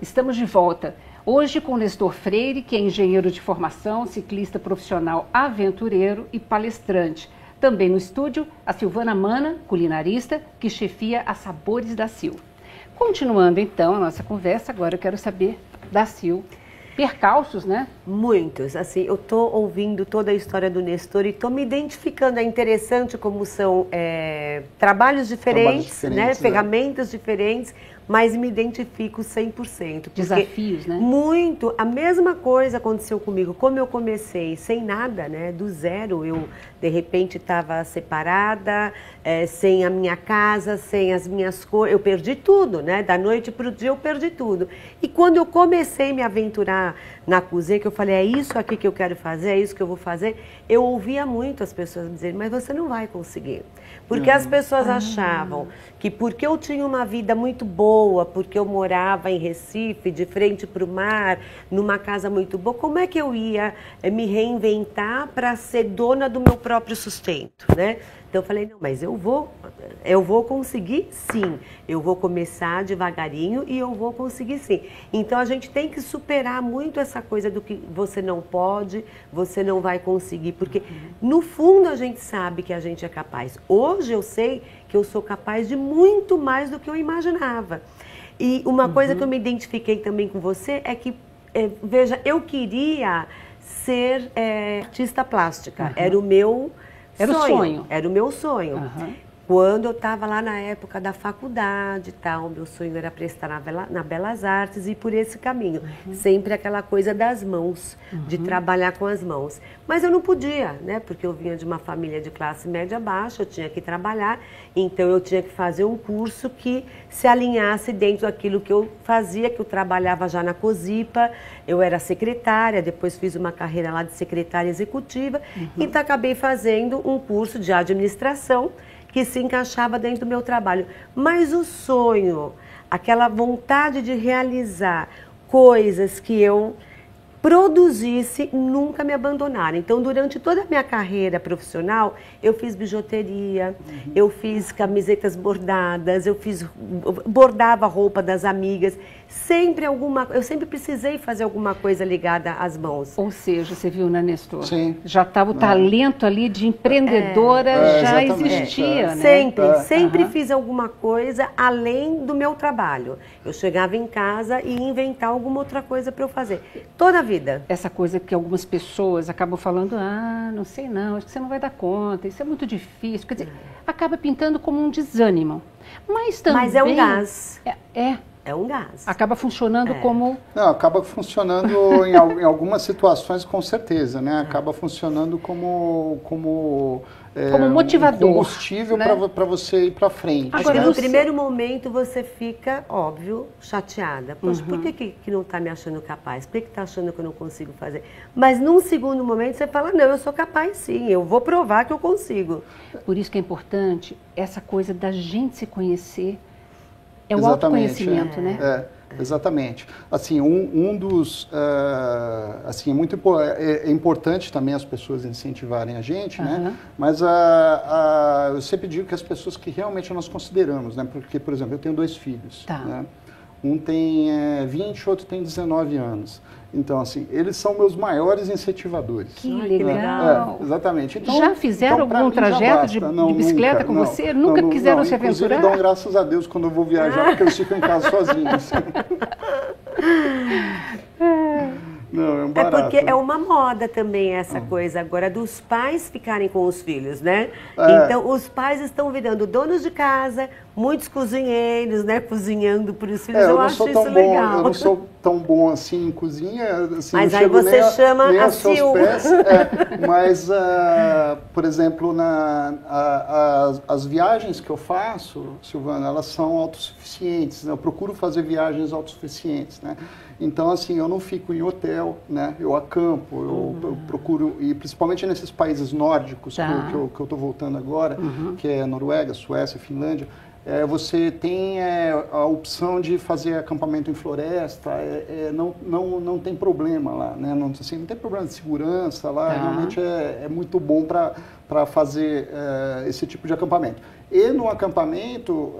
Estamos de volta, hoje com Nestor Freire, que é engenheiro de formação, ciclista profissional aventureiro e palestrante. Também no estúdio, a Silvana Manna, culinarista, que chefia a Sabores da Sil. Continuando então a nossa conversa, agora eu quero saber da Sil. Percalços, né? Muitos, assim, eu tô ouvindo toda a história do Nestor e tô me identificando, é interessante como são trabalhos diferentes, né? Ferramentas diferentes, mas me identifico 100%. Desafios, né? Muito. A mesma coisa aconteceu comigo. Como eu comecei sem nada, né? Do zero, eu de repente estava separada, sem a minha casa, sem as minhas coisas. Eu perdi tudo, né? Da noite para o dia eu perdi tudo. E quando eu comecei a me aventurar na cozinha, que eu falei, é isso aqui que eu quero fazer, é isso que eu vou fazer, eu ouvia muito as pessoas dizerem, mas você não vai conseguir. Porque as pessoas achavam que porque eu tinha uma vida muito boa, porque eu morava em Recife, de frente para o mar, numa casa muito boa, como é que eu ia me reinventar para ser dona do meu próprio sustento, né? Então eu falei, não, mas eu vou conseguir sim, eu vou começar devagarinho e eu vou conseguir sim. Então a gente tem que superar muito essa coisa do que você não pode, você não vai conseguir, porque no fundo a gente sabe que a gente é capaz. Hoje eu sei que eu sou capaz de muito mais do que eu imaginava. E uma coisa que eu me identifiquei também com você é que, veja, eu queria ser artista plástica, era o meu... Era o meu sonho. Quando eu estava lá na época da faculdade e tal, meu sonho era prestar na Belas Artes e ir por esse caminho. Sempre aquela coisa das mãos, de trabalhar com as mãos. Mas eu não podia, né? Porque eu vinha de uma família de classe média baixa, eu tinha que trabalhar, então eu tinha que fazer um curso que se alinhasse dentro daquilo que eu fazia, que eu trabalhava já na Cozipa, eu era secretária, depois fiz uma carreira lá de secretária executiva, então acabei fazendo um curso de administração, que se encaixava dentro do meu trabalho. Mas o sonho, aquela vontade de realizar coisas que eu produzisse, nunca me abandonaram. Então, durante toda a minha carreira profissional, eu fiz bijuteria, eu fiz camisetas bordadas, bordava roupa das amigas, sempre eu sempre precisei fazer alguma coisa ligada às mãos. Ou seja, você viu, né, Nestor? Sim. Já estava o talento ali de empreendedora, já existia, né? Sempre fiz alguma coisa além do meu trabalho. Eu chegava em casa e ia inventar alguma outra coisa para eu fazer. Toda a vida. Essa coisa que algumas pessoas acabam falando, não sei não, acho que você não vai dar conta, isso é muito difícil. Quer dizer, acaba pintando como um desânimo. Mas também... Mas é um gás. É um gás. Acaba funcionando como... Não, acaba funcionando em algumas situações, com certeza, né? Acaba funcionando como motivador, um combustível, né? Para você ir para frente. Agora, né? No primeiro momento você fica, óbvio, chateada. Poxa, por que não está me achando capaz? Por que está achando que eu não consigo fazer? Mas num segundo momento você fala, não, eu sou capaz sim, eu vou provar que eu consigo. Por isso que é importante essa coisa da gente se conhecer. É o autoconhecimento, né? Exatamente. Assim, é importante também as pessoas incentivarem a gente, né? Mas eu sempre digo que as pessoas que realmente nós consideramos, né? Porque, por exemplo, eu tenho 2 filhos, né? Um tem 20, outro tem 19 anos. Então, assim, eles são meus maiores incentivadores. Que legal! Exatamente. Então, já fizeram algum trajeto de bicicleta com você? Nunca quiseram se aventurar? Inclusive, dão graças a Deus quando eu vou viajar, porque eu fico em casa sozinho. Assim. Não, é um barato. É porque é uma moda também essa coisa agora dos pais ficarem com os filhos, né? Então, os pais estão virando donos de casa, muitos cozinheiros, né? Cozinhando para os filhos. Eu acho isso legal. Eu não sou tão bom assim em cozinha. Assim, mas aí você chama a Sil. Mas, por exemplo, as viagens que eu faço, Silvana, elas são autossuficientes. Né? Eu procuro fazer viagens autossuficientes, né? Então, assim, eu não fico em hotel, né? Eu acampo, eu procuro, e principalmente nesses países nórdicos que eu estou voltando agora, que é Noruega, Suécia, Finlândia, você tem a opção de fazer acampamento em floresta, não tem problema lá, né? Não, assim, não tem problema de segurança lá, realmente é muito bom para fazer esse tipo de acampamento. E no acampamento,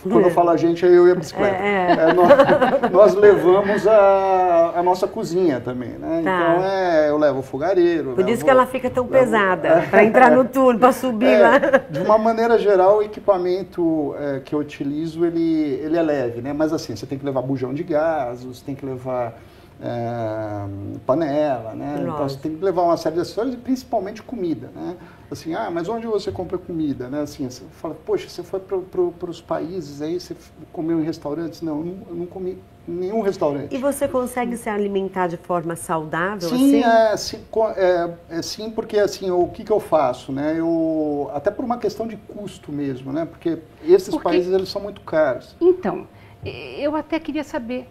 quando eu falo a gente, eu e a bicicleta. Nós levamos a nossa cozinha também, né? Então, eu levo o fogareiro. Por isso que ela fica tão pesada, para entrar no túnel, para subir lá. De uma maneira geral, o equipamento que eu utilizo, ele é leve, né? Mas assim, você tem que levar bujão de gás, você tem que levar... panela, né? Então você tem que levar uma série de acessórios e principalmente comida, né? Assim, mas onde você compra comida, né? Assim, você fala, poxa, você foi para os países aí, você comeu em restaurantes? Não, eu não comi em nenhum restaurante. E você consegue se alimentar de forma saudável? Sim, sim, porque assim, o que eu faço, né? Eu, até por uma questão de custo mesmo, né? Porque países, eles são muito caros. Então, eu até queria saber...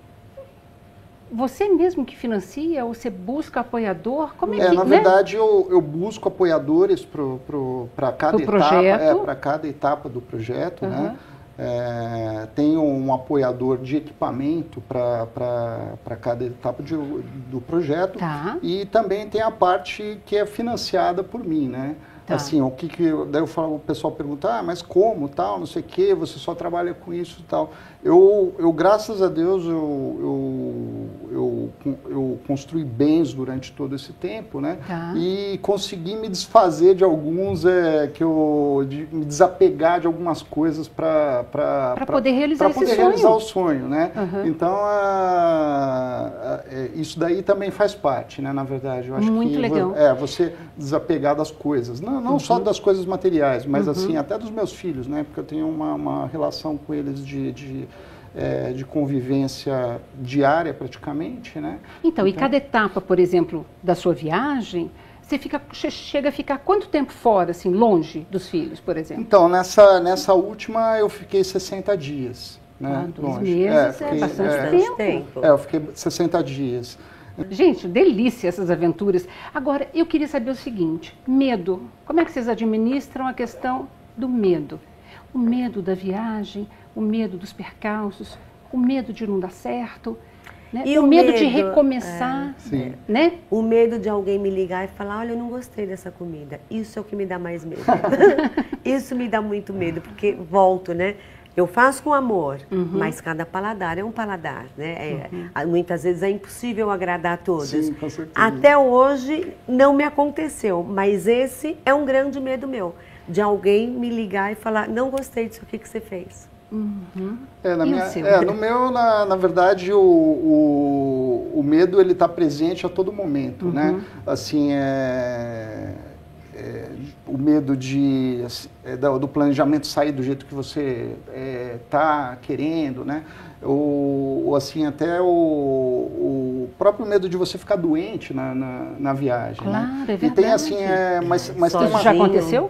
Você mesmo que financia ou você busca apoiador? Como é que, na verdade, eu busco apoiadores para cada etapa do projeto. Uhum. Né? Tenho um apoiador de equipamento para cada etapa do projeto. Tá. E também tem a parte que é financiada por mim, né? Tá. Assim, daí eu falo, o pessoal pergunta, mas como, tal, não sei o quê, você só trabalha com isso, tal. Eu graças a Deus, eu construí bens durante todo esse tempo, né? Tá. E consegui me desfazer de alguns, me desapegar de algumas coisas para poder realizar o sonho, né? Uhum. Então, isso daí também faz parte, né? Na verdade, eu acho muito legal. Você desapegar das coisas, não uhum. só das coisas materiais, mas uhum. assim, até dos meus filhos, né? Porque eu tenho uma relação com eles de convivência diária, praticamente, né? Então, cada etapa, por exemplo, da sua viagem, você chega a ficar quanto tempo fora, assim, longe dos filhos, por exemplo? Então, nessa última eu fiei 60 dias, né? 2 meses, é bastante tempo. Eu fiquei 60 dias. Gente, delícia essas aventuras. Agora, eu queria saber o seguinte, medo. Como é que vocês administram a questão do medo? O medo da viagem... O medo dos percalços, o medo de não dar certo, né? E o medo de recomeçar, né? O medo de alguém me ligar e falar, olha, eu não gostei dessa comida. Isso é o que me dá mais medo. Isso me dá muito medo, porque volto, né? Eu faço com amor, uhum. mas cada paladar é um paladar, né? Muitas vezes é impossível agradar a todos. Sim, com certeza. Até hoje não me aconteceu, mas esse é um grande medo meu, de alguém me ligar e falar, não gostei disso aqui que você fez. Uhum. No meu, na verdade, o medo, ele está presente a todo momento, uhum. né? Assim, o medo do planejamento sair do jeito que você está querendo, né? Ou assim, até o próprio medo de você ficar doente na viagem, claro, né? É verdade. E tem assim, mas tem uma... Já aconteceu?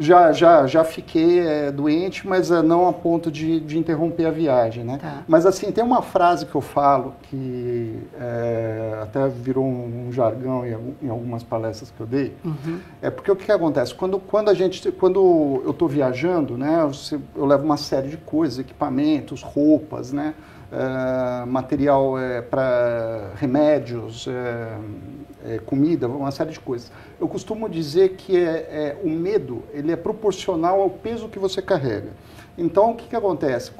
Já fiquei doente, mas não a ponto de interromper a viagem, né? Tá. Mas assim, tem uma frase que eu falo, que até virou um jargão em algumas palestras que eu dei. Uhum. É porque o que acontece? Quando eu estou viajando, né? Eu levo uma série de coisas, equipamentos, roupas, né? Material para remédios, comida, uma série de coisas. Eu costumo dizer que o medo, ele é proporcional ao peso que você carrega. Então, o que acontece?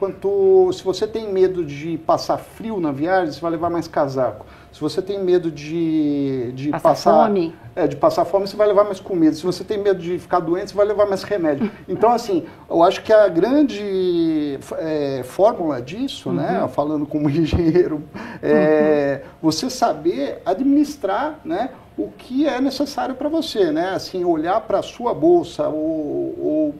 Se você tem medo de passar frio na viagem, você vai levar mais casaco. Se você tem medo de passar fome. De passar fome, você vai levar mais comida. Se você tem medo de ficar doente, você vai levar mais remédio. Então, assim, eu acho que a grande fórmula disso, uhum. né, falando como engenheiro, uhum. você saber administrar, né, o que é necessário para você, né? Assim, olhar para a sua bolsa ou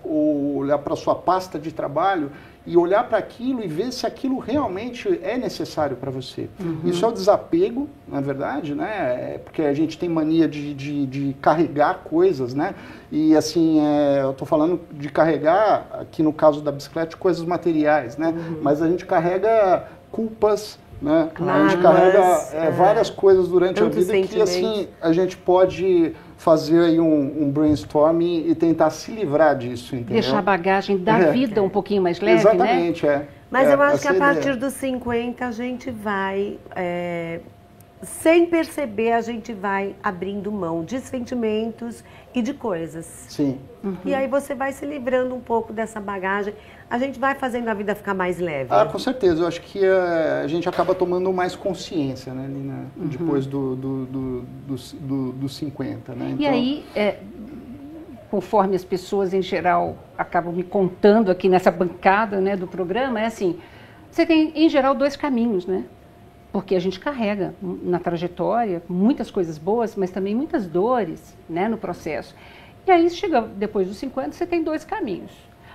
olhar para a sua pasta de trabalho e olhar para aquilo e ver se aquilo realmente é necessário para você. Uhum. Isso é o desapego, na verdade, né? Porque a gente tem mania de carregar coisas, né? E assim, eu estou falando de carregar, aqui no caso da bicicleta, coisas materiais, né? Uhum. Mas a gente carrega culpas, né? Claro, a gente carrega várias coisas durante a vida que assim a gente pode fazer aí um brainstorming e tentar se livrar disso, entendeu? Deixar a bagagem da vida um pouquinho mais leve, exatamente, né? Mas eu acho que a partir dos 50 a gente vai, sem perceber, a gente vai abrindo mão de sentimentos e de coisas. Sim. Uhum. E aí você vai se livrando um pouco dessa bagagem, a gente vai fazendo a vida ficar mais leve. Ah, com certeza. Eu acho que a gente acaba tomando mais consciência, né, Lina? Uhum. Depois dos 50, né? Então... E aí... conforme as pessoas em geral acabam me contando aqui nessa bancada, né, do programa, é assim, você tem em geral dois caminhos, né? Porque a gente carrega na trajetória muitas coisas boas, mas também muitas dores, né, no processo. E aí chega depois dos 50, você tem dois caminhos.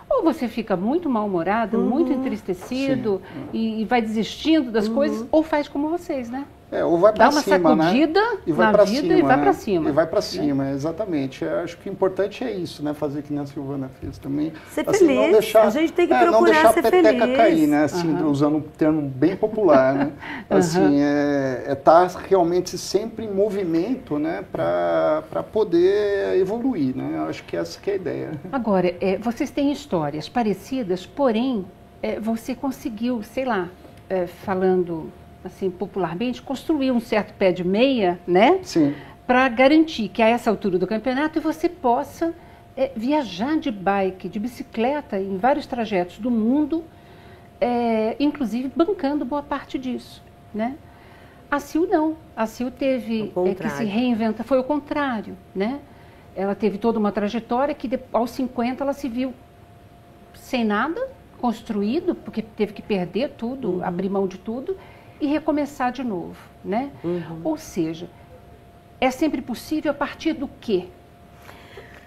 Ou você fica muito mal-humorado, muito entristecido e vai desistindo das coisas, ou faz como vocês, né? Ou vai para cima, né? Dá uma sacudida na vida e vai para cima. E vai para cima, exatamente. Eu acho que o importante é isso, né? Fazer que nem a Silvana fez também. Ser feliz. Não deixar, a gente tem que procurar ser feliz. Não deixar a peteca cair, né? Assim, usando um termo bem popular, né? Assim, tá realmente sempre em movimento, né? Para poder evoluir, né? Eu acho que essa que é a ideia. Agora, vocês têm histórias parecidas, porém, você conseguiu, sei lá, falando... assim, popularmente, construir um certo pé de meia, né? Sim. Para garantir que a essa altura do campeonato você possa viajar de bike, de bicicleta em vários trajetos do mundo, inclusive bancando boa parte disso, né? A Sil não. A Sil teve que se reinventar. Foi o contrário, né? Ela teve toda uma trajetória que aos 50 ela se viu sem nada construído, porque teve que perder tudo, abrir mão de tudo, e recomeçar de novo, né? Ou seja, é sempre possível a partir do quê?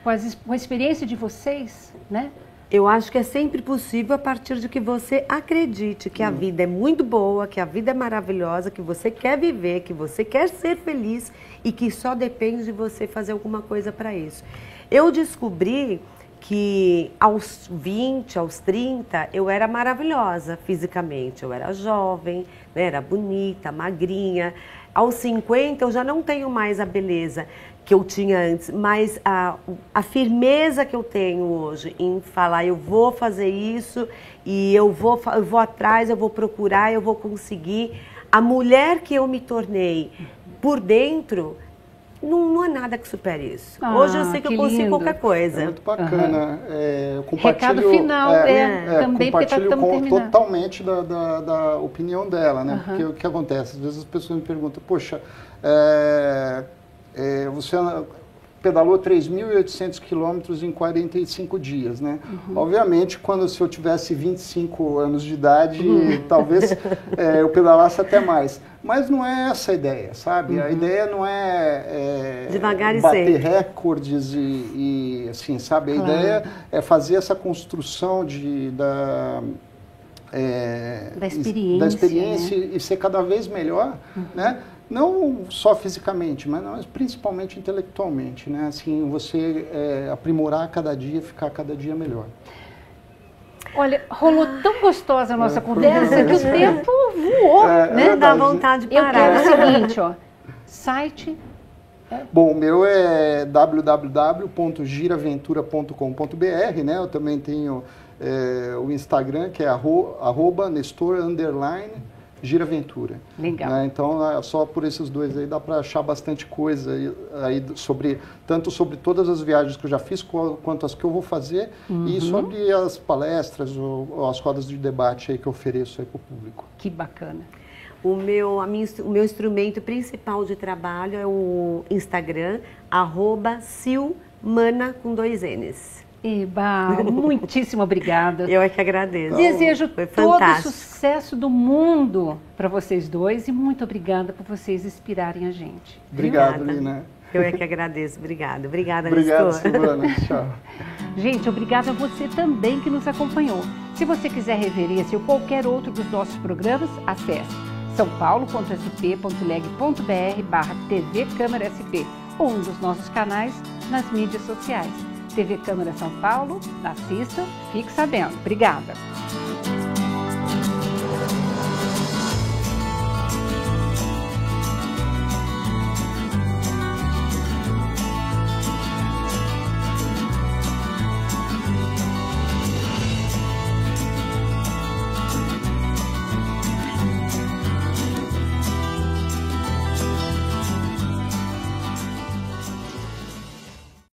Com a experiência de vocês, né? Eu acho que é sempre possível a partir de que você acredite que a vida é muito boa, que a vida é maravilhosa, que você quer viver, que você quer ser feliz e que só depende de você fazer alguma coisa para isso. Eu descobri que aos 20, aos 30, eu era maravilhosa fisicamente. Eu era jovem, né? Era bonita, magrinha. Aos 50, eu já não tenho mais a beleza que eu tinha antes, mas a firmeza que eu tenho hoje em falar, eu vou fazer isso, e eu vou atrás, eu vou procurar, eu vou conseguir. A mulher que eu me tornei por dentro... Não há nada que supere isso. Hoje eu sei que eu consigo qualquer coisa. É muito bacana. Recado final, também compartilho totalmente da opinião dela, né? Porque o que acontece? Às vezes as pessoas me perguntam, poxa, você pedalou 3.800 quilômetros em 45 dias, né? Obviamente, se eu tivesse 25 anos de idade, talvez eu pedalasse até mais. Mas não é essa a ideia, sabe? A ideia não é, devagar e bater recordes e assim, sabe? A ideia é fazer essa construção da experiência, né? E ser cada vez melhor, né? Não só fisicamente, mas principalmente intelectualmente, né? Assim, você aprimorar cada dia, ficar cada dia melhor. Olha, rolou tão gostosa a nossa conversa que o tempo voou, né? Dá vontade de parar. Eu quero o seguinte, ó, site... Bom, o meu é www.giraventura.com.br, né? Eu também tenho o Instagram, que é @nestor_giraventura. Legal. Né? Então, só por esses dois aí dá para achar bastante coisa aí sobre todas as viagens que eu já fiz, quanto as que eu vou fazer, e sobre as palestras ou as rodas de debate aí que eu ofereço aí para o público. Que bacana. O meu instrumento principal de trabalho é o Instagram, @Silmana com 2 N's. Eba, muitíssimo obrigada. Eu é que agradeço. Desejo todo o sucesso do mundo para vocês dois e muito obrigada por vocês inspirarem a gente. Obrigado, Lina. Eu é que agradeço, obrigada. Obrigada, Nestor. Obrigada, Silvana. Tchau. Gente, obrigada a você também que nos acompanhou. Se você quiser rever esse ou qualquer outro dos nossos programas, acesse sãopaulo.sp.leg.br/TV Câmara SP ou um dos nossos canais nas mídias sociais. TV Câmara São Paulo, assista, fique sabendo. Obrigada.